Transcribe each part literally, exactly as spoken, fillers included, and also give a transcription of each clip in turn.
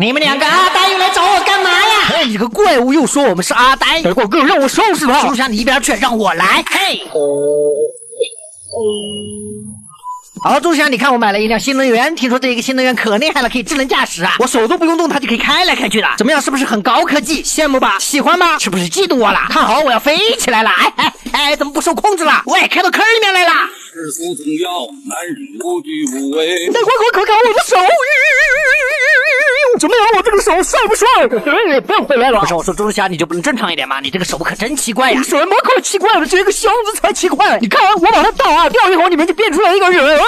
你们两个阿呆又来找我干嘛呀？嘿，你个怪物又说我们是阿呆，给我给我让我收拾他！就让你一边去，让我来。嘿。嗯 好，朱翔，你看我买了一辆新能源，听说这个新能源可厉害了，可以智能驾驶啊！我手都不用动，它就可以开来开去的。怎么样，是不是很高科技？羡慕吧？喜欢吗？是不是嫉妒我了？看好，我要飞起来了！哎哎哎，怎么不受控制了？喂，开到坑里面来了！世俗重要，男人无惧无畏。那快快快看我的手！怎么样，我这个手帅不帅？不要回来了！不是我说，朱翔，你就不能正常一点吗？你这个手可真奇怪呀！什么可奇怪了？只有一个箱子才奇怪！你看，我把它倒啊，掉一会儿里面就变出来一个人。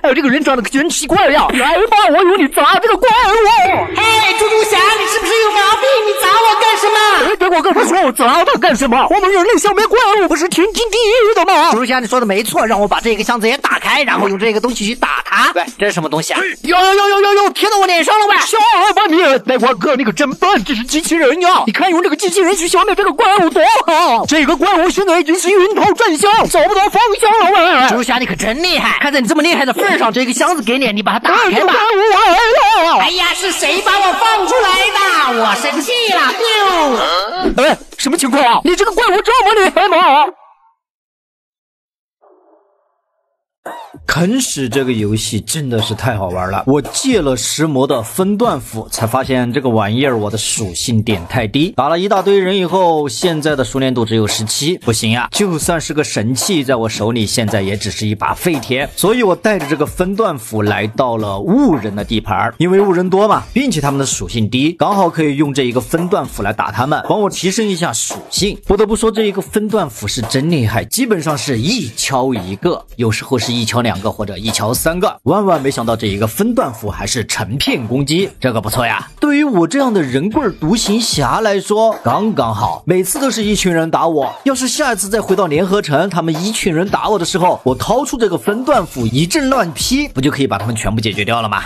哎呦，这个人长得可真奇怪呀！来吧，我有你砸这个怪物！嘿，猪猪侠，你是不是有毛病？你砸我干什么？哎，别管他说我砸他干什么？我们人类消灭怪物不是天经地义的吗？猪猪侠，你说的没错，让我把这个箱子也打开，然后用这个东西去打他。喂，这是什么东西啊？呦呦呦呦呦呦，贴到我脸上了喂！笑吧你！呆瓜哥，你可真笨，这是机器人呀！你看用这个机器人去消灭这个怪物多好！这个怪物现在已经是晕头转向，找不到方向了喂！猪猪侠，你可真厉害，看在你这么 厉害的份上，这个箱子给你，你把它打开吧。哎呀，是谁把我放出来的？我生气了！丢！哎，什么情况啊？你这个怪物这么厉害吗？啃屎这个游戏真的是太好玩了！我借了石魔的分段斧，才发现这个玩意儿我的属性点太低，打了一大堆人以后，现在的熟练度只有十七，不行呀！就算是个神器，在我手里现在也只是一把废铁，所以我带着这个分段斧来到了物人的地盘，因为物人多嘛，并且他们的属性低，刚好可以用这一个分段斧来打他们，帮我提升一下属性。不得不说，这一个分段斧是真厉害，基本上是一敲一个，有时候是 一敲两个或者一敲三个，万万没想到这一个分段斧还是成片攻击，这个不错呀。对于我这样的人棍独行侠来说，刚刚好。每次都是一群人打我，要是下一次再回到联合城，他们一群人打我的时候，我掏出这个分段斧一阵乱劈，不就可以把他们全部解决掉了吗？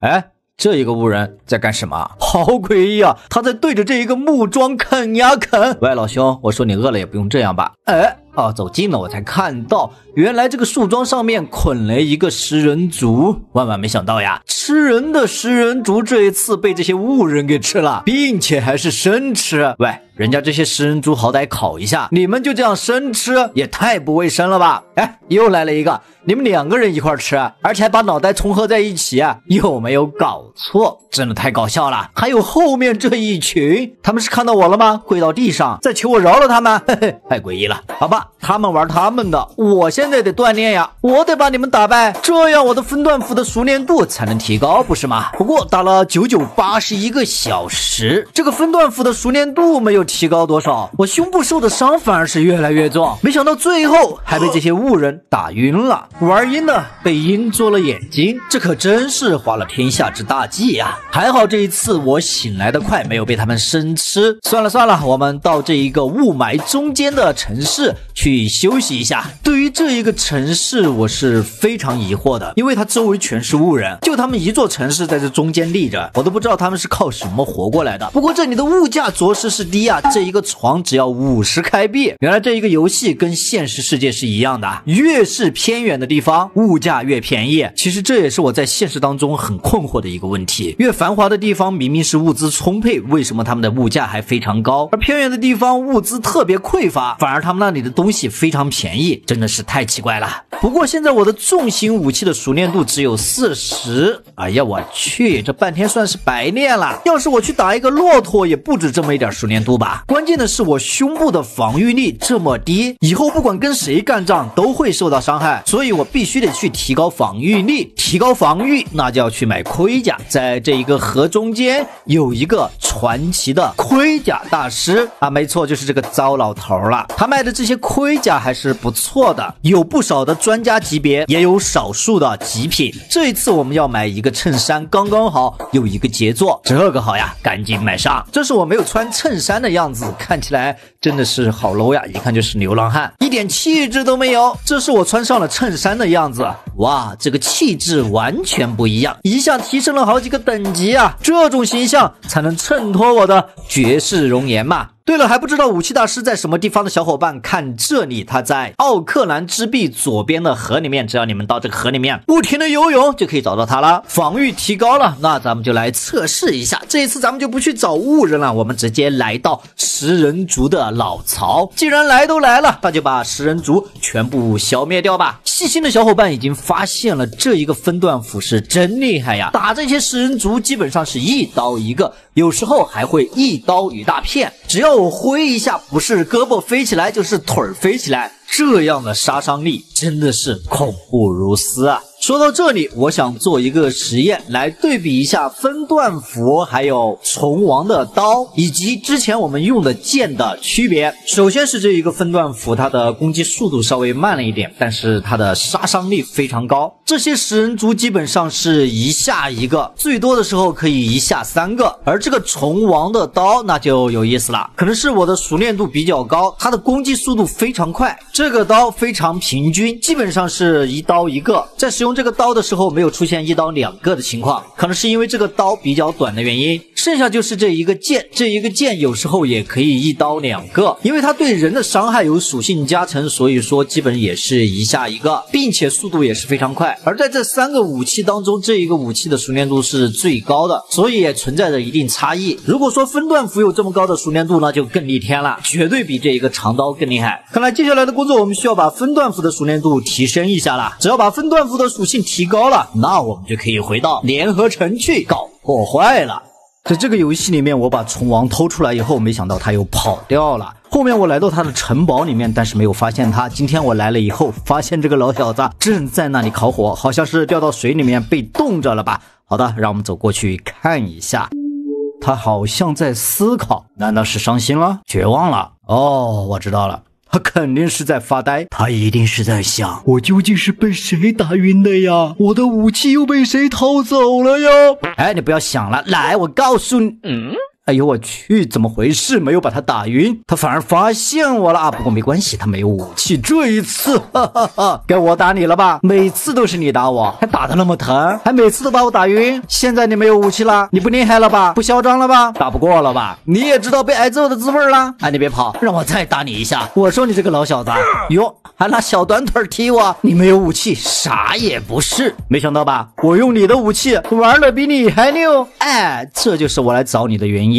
哎。 这一个巫人在干什么？好诡异啊！他在对着这一个木桩啃呀啃。喂，老兄，我说你饿了也不用这样吧？哎，哦，走近了我才看到，原来这个树桩上面捆了一个食人族。万万没想到呀，吃人的食人族这一次被这些巫人给吃了，并且还是生吃。喂，人家这些食人族好歹烤一下，你们就这样生吃，也太不卫生了吧？哎，又来了一个，你们两个人一块吃，而且还把脑袋重合在一起，有没有搞 错，真的太搞笑了！还有后面这一群，他们是看到我了吗？跪到地上再求我饶了他们，嘿嘿，太诡异了。好吧，他们玩他们的，我现在得锻炼呀，我得把你们打败，这样我的分段斧的熟练度才能提高，不是吗？不过打了九九八十一个小时，这个分段斧的熟练度没有提高多少，我胸部受的伤反而是越来越重，没想到最后还被这些物人打晕了，玩阴的被阴做了眼睛，这可真是花了天下之大 大忌呀！还好这一次我醒来的快，没有被他们生吃。算了算了，我们到这一个雾霾中间的城市去休息一下。对于这一个城市，我是非常疑惑的，因为它周围全是雾人，就他们一座城市在这中间立着，我都不知道他们是靠什么活过来的。不过这里的物价着实是低啊，这一个床只要五十开币。原来这一个游戏跟现实世界是一样的，越是偏远的地方，物价越便宜。其实这也是我在现实当中很困惑的一个 问题，越繁华的地方明明是物资充沛，为什么他们的物价还非常高？而偏远的地方物资特别匮乏，反而他们那里的东西非常便宜，真的是太奇怪了。不过现在我的重型武器的熟练度只有四十，哎呀，我去，这半天算是白练了。要是我去打一个骆驼，也不止这么一点熟练度吧。关键的是我胸部的防御力这么低，以后不管跟谁干仗都会受到伤害，所以我必须得去提高防御力。提高防御，那就要去买盔甲。 在这一个河中间有一个传奇的盔甲大师啊，没错，就是这个糟老头了。他卖的这些盔甲还是不错的，有不少的专家级别，也有少数的极品。这一次我们要买一个衬衫，刚刚好有一个杰作，这个好呀，赶紧买上。这是我没有穿衬衫的样子，看起来真的是好 low 呀，一看就是流浪汉，一点气质都没有。这是我穿上了衬衫的样子，哇，这个气质完全不一样，一下提升了 好几个等级啊！这种形象才能衬托我的绝世容颜嘛。对了，还不知道武器大师在什么地方的小伙伴，看这里，他在奥克兰之壁左边的河里面，只要你们到这个河里面不停的游泳，就可以找到他了。防御提高了，那咱们就来测试一下。这一次咱们就不去找物人了，我们直接来到食人族的老巢。既然来都来了，那就把食人族全部消灭掉吧。细心的小伙伴已经发现了，这一个分段斧是真厉害呀，打这些食人族基本上是一刀一个，有时候还会一刀一大片，只要我挥一下，不是胳膊飞起来就是腿飞起来，这样的杀伤力真的是恐怖如斯啊。说到这里，我想做一个实验，来对比一下分段斧还有虫王的刀以及之前我们用的剑的区别。首先是这一个分段斧，它的攻击速度稍微慢了一点，但是它的杀伤力非常高。这些食人族基本上是一下一个，最多的时候可以一下三个，而这个虫王的刀那就有意思了，可能是我的熟练度比较高，它的攻击速度非常快，这个刀非常平均，基本上是一刀一个。在使用这个刀的时候，没有出现一刀两个的情况，可能是因为这个刀比较短的原因。剩下就是这一个剑，这一个剑有时候也可以一刀两个，因为它对人的伤害有属性加成，所以说基本也是一下一个，并且速度也是非常快。而在这三个武器当中，这一个武器的熟练度是最高的，所以也存在着一定差异。如果说分段斧有这么高的熟练度，那就更逆天了，绝对比这一个长刀更厉害。看来接下来的工作，我们需要把分段斧的熟练度提升一下了。只要把分段斧的属性提高了，那我们就可以回到联合城去搞破坏了。在这个游戏里面，我把虫王偷出来以后，没想到他又跑掉了。后面我来到他的城堡里面，但是没有发现他。今天我来了以后，发现这个老小子正在那里烤火，好像是掉到水里面被冻着了吧。好的，让我们走过去看一下。他好像在思考，难道是伤心了？绝望了？哦，我知道了。他肯定是在发呆，他一定是在想，我究竟是被谁打晕的呀？我的武器又被谁偷走了呀？哎，你不要想了，来，我告诉你。嗯，哎呦我去，怎么回事？没有把他打晕，他反而发现我了啊！不过没关系，他没有武器，这一次，哈哈哈，该我打你了吧？每次都是你打我，还打得那么疼，还每次都把我打晕。现在你没有武器了，你不厉害了吧？不嚣张了吧？打不过了吧？你也知道被挨揍的滋味了。哎，你别跑，让我再打你一下。我说你这个老小子，哟，还拿小短腿踢我！你没有武器，啥也不是。没想到吧？我用你的武器玩的比你还溜。哎，这就是我来找你的原因。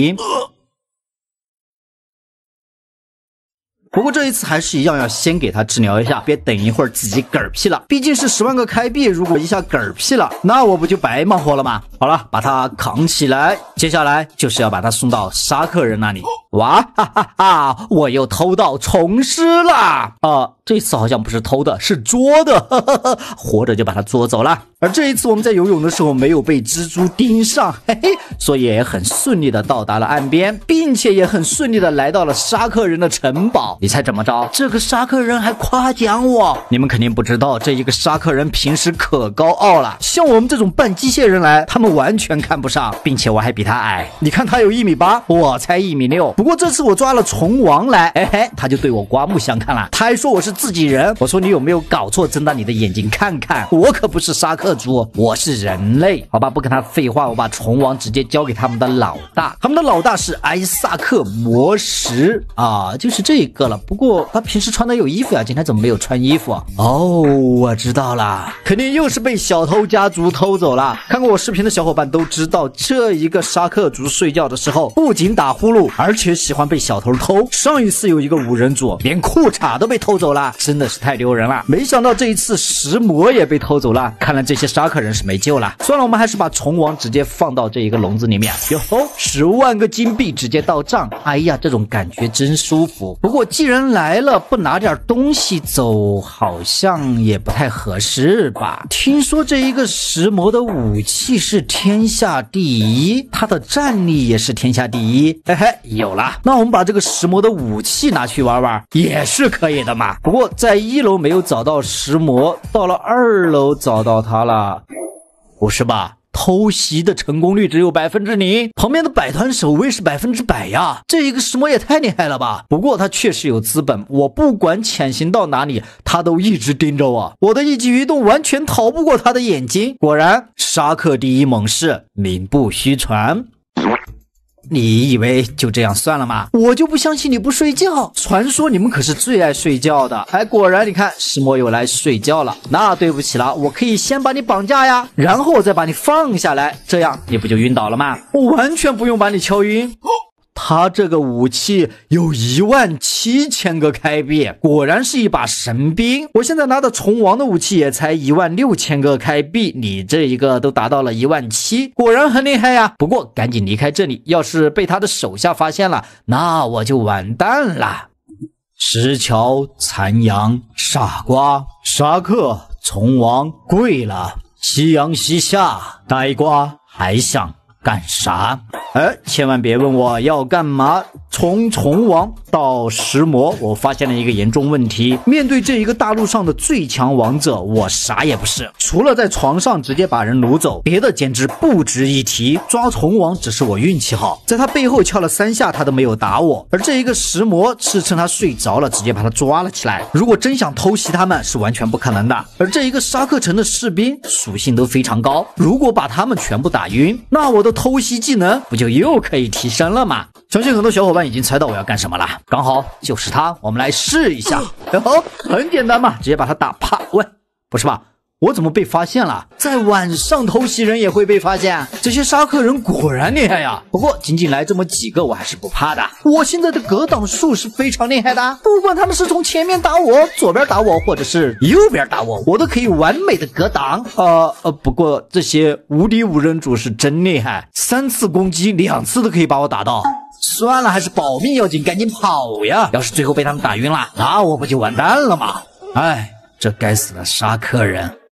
不过这一次还是一样，要先给他治疗一下，别等一会儿自己嗝屁了，毕竟是十万个开币，如果一下嗝屁了，那我不就白忙活了吗？好了，把他扛起来，接下来就是要把他送到沙克人那里。哇哈哈哈！我又偷到虫师了啊、呃！这次好像不是偷的，是捉的，呵呵呵，活着就把它捉走了。而这一次我们在游泳的时候没有被蜘蛛盯上，嘿嘿，所以也很顺利的到达了岸边，并且也很顺利的来到了沙克人的城堡。你猜怎么着？这个沙克人还夸奖我，你们肯定不知道，这一个沙克人平时可高傲了，像我们这种半机械人来，他们完全看不上，并且我还比他矮。你看他有一米八，我才一米六。不过这次我抓了虫王来，哎嘿，他就对我刮目相看了，他还说我是自己人。我说你有没有搞错？睁大你的眼睛看看，我可不是沙克族，我是人类。好吧，不跟他废话，我把虫王直接交给他们的老大。他们的老大是埃萨克魔石啊，就是这个了。不过他平时穿的有衣服呀、啊，今天怎么没有穿衣服、啊？哦，我知道了，肯定又是被小偷家族偷走了。看过我视频的小伙伴都知道，这一个沙克族睡觉的时候不仅打呼噜，而且喜欢被小偷偷。上一次有一个五人组连裤衩都被偷走了，真的是太丢人了。没想到这一次石魔也被偷走了，看来这些沙克人是没救了。算了，我们还是把虫王直接放到这一个笼子里面。哟，十万个金币直接到账。哎呀，这种感觉真舒服。不过既然来了，不拿点东西走好像也不太合适吧。听说这一个石魔的武器是天下第一，他的战力也是天下第一。嘿嘿，有了。那我们把这个石魔的武器拿去玩玩也是可以的嘛。不过在一楼没有找到石魔，到了二楼找到他了，不是吧？偷袭的成功率只有百分之零，旁边的摆团守卫是百分之百呀！这一个石魔也太厉害了吧！不过他确实有资本，我不管潜行到哪里，他都一直盯着我，我的一举一动完全逃不过他的眼睛。果然，沙克第一猛士名不虚传。你以为就这样算了吗？我就不相信你不睡觉，传说你们可是最爱睡觉的。还果然，你看石墨又来睡觉了。那对不起了，我可以先把你绑架呀，然后再把你放下来，这样你不就晕倒了吗？我完全不用把你敲晕。他这个武器有一万七千个开币，果然是一把神兵。我现在拿的虫王的武器也才一万六千个开币，你这一个都达到了一万七，果然很厉害呀。不过赶紧离开这里，要是被他的手下发现了，那我就完蛋了。石桥、残阳、傻瓜、沙克、虫王跪了，夕阳西下，呆瓜还想干啥？哎，千万别问我要干嘛。从虫王到石魔，我发现了一个严重问题。面对这一个大陆上的最强王者，我啥也不是，除了在床上直接把人掳走，别的简直不值一提。抓虫王只是我运气好，在他背后敲了三下，他都没有打我。而这一个石魔是趁他睡着了，直接把他抓了起来。如果真想偷袭他们，是完全不可能的。而这一个沙克城的士兵属性都非常高，如果把他们全部打晕，那我的偷袭技能不就又可以提升了吗？相信很多小伙伴已经猜到我要干什么了，刚好就是它，我们来试一下。然后很简单嘛，直接把它打趴。喂，不是吧？我怎么被发现了？在晚上偷袭人也会被发现，这些沙克人果然厉害呀。不过仅仅来这么几个我还是不怕的，我现在的格挡术是非常厉害的，不管他们是从前面打我、左边打我或者是右边打我，我都可以完美的格挡。呃呃，不过这些无敌五人组是真厉害，三次攻击两次都可以把我打到。算了，还是保命要紧，赶紧跑呀！要是最后被他们打晕了，那我不就完蛋了吗？哎，这该死的沙克人！